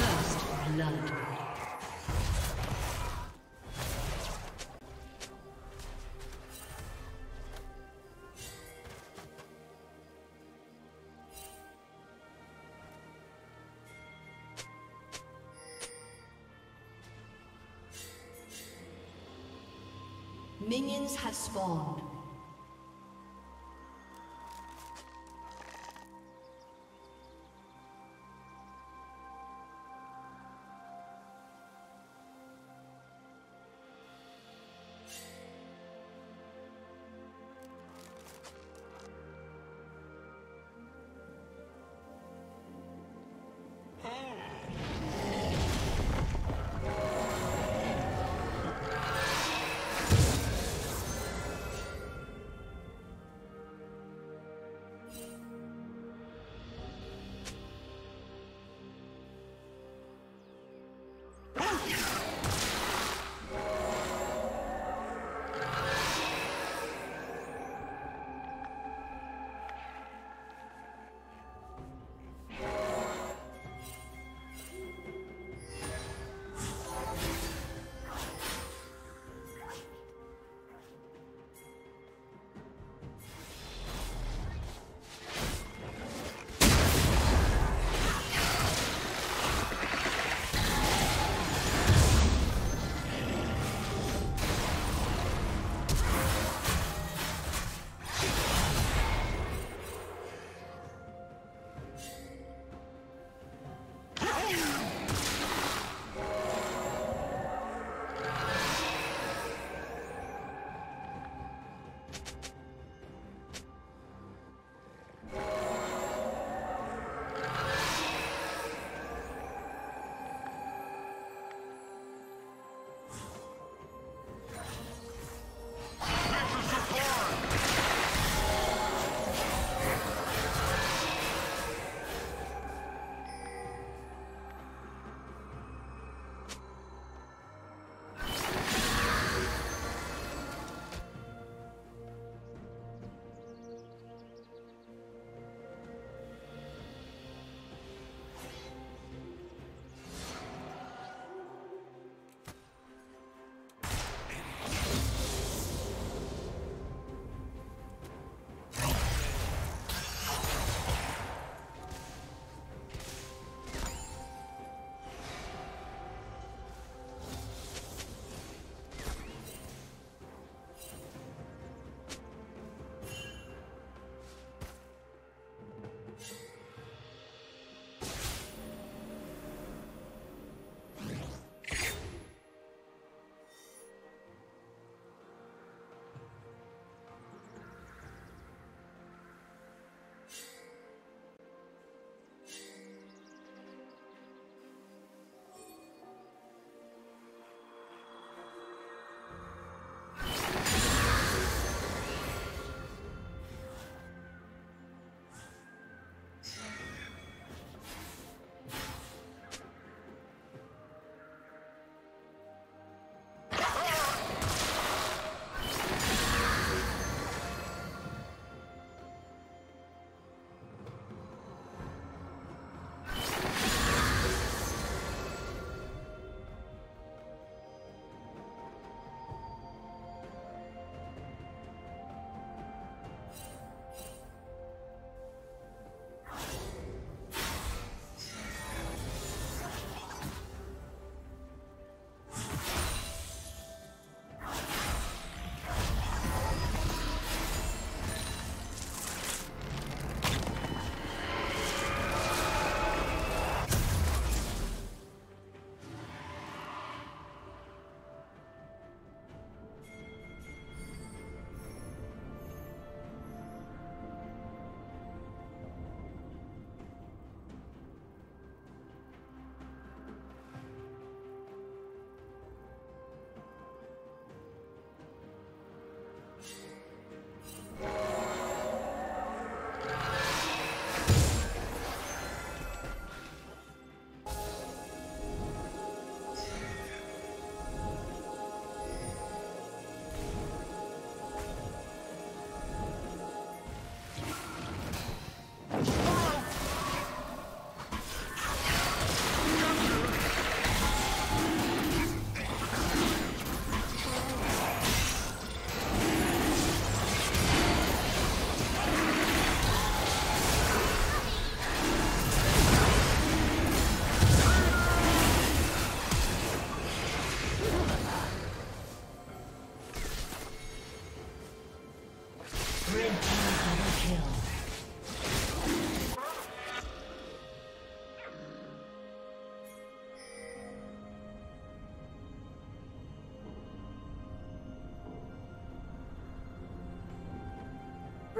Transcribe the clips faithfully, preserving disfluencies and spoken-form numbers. First blood. Minions have spawned.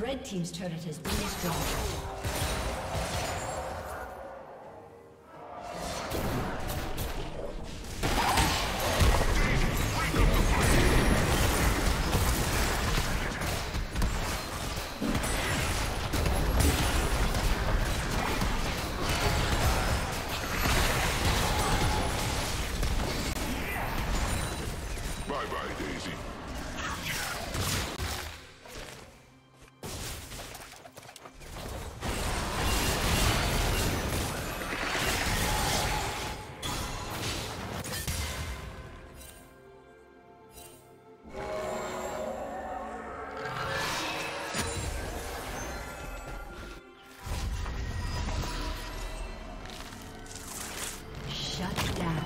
Red team's turret has been destroyed. Shut down.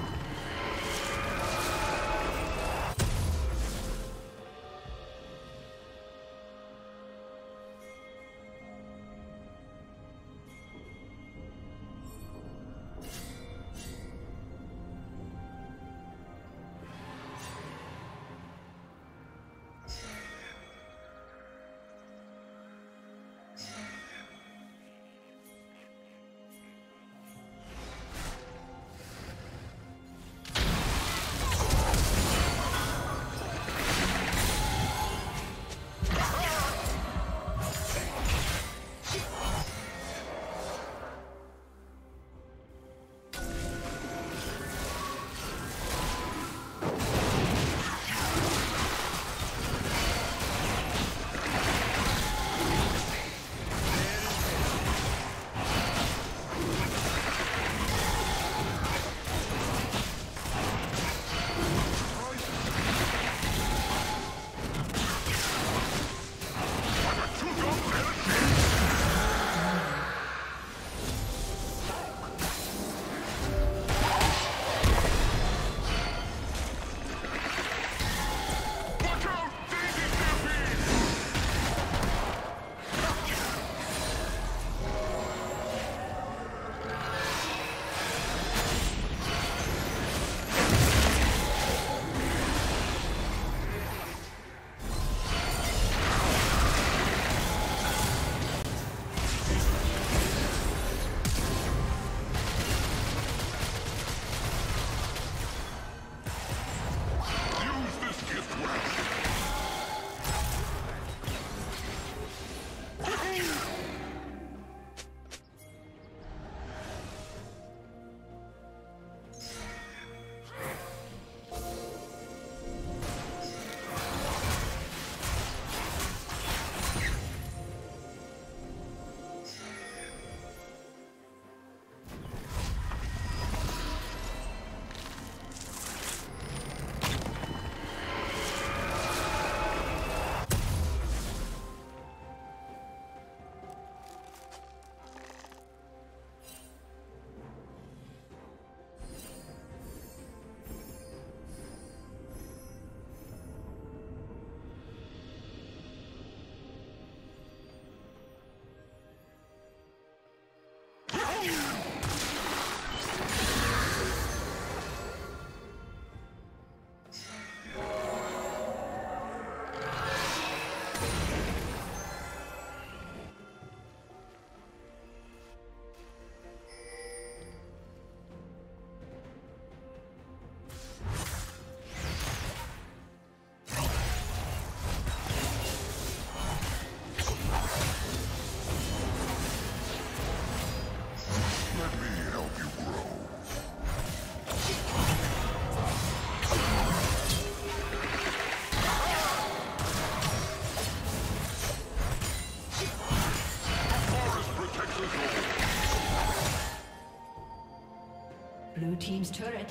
Blue team's turret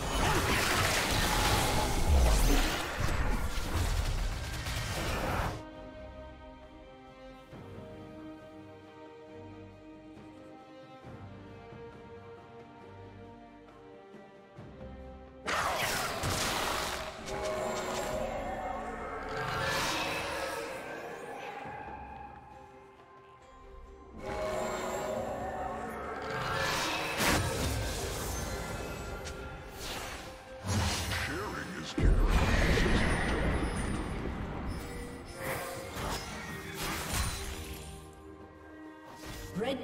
Red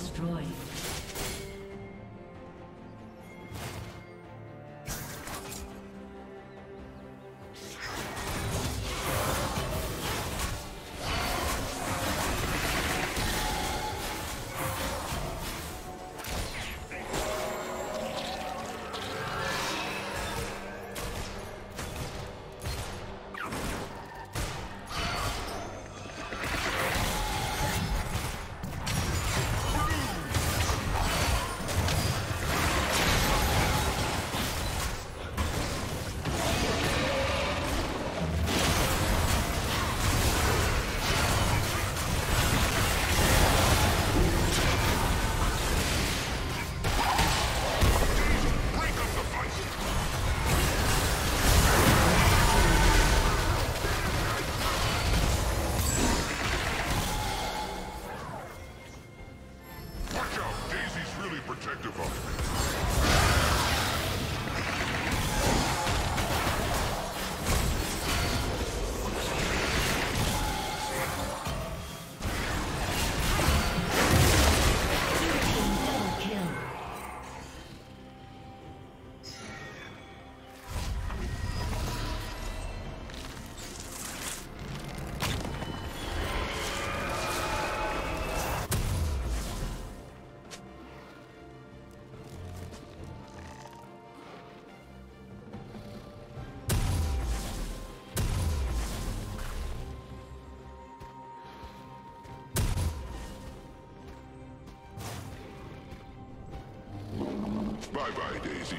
destroyed. Bye-bye, Daisy.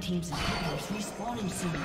Teams of players respawning soon.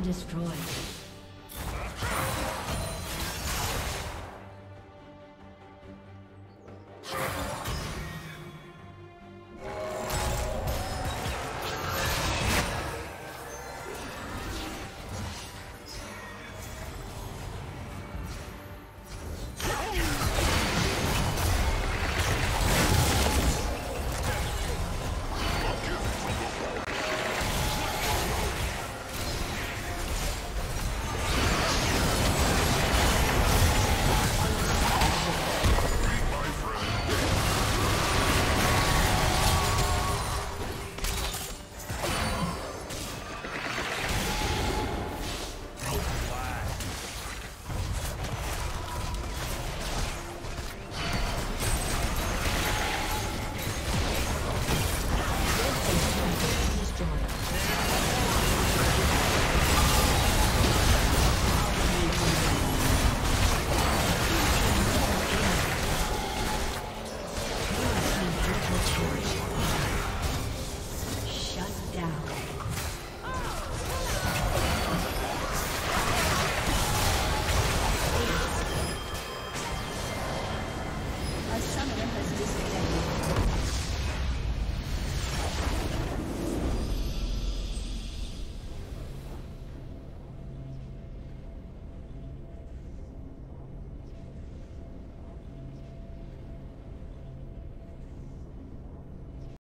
been destroyed. Down.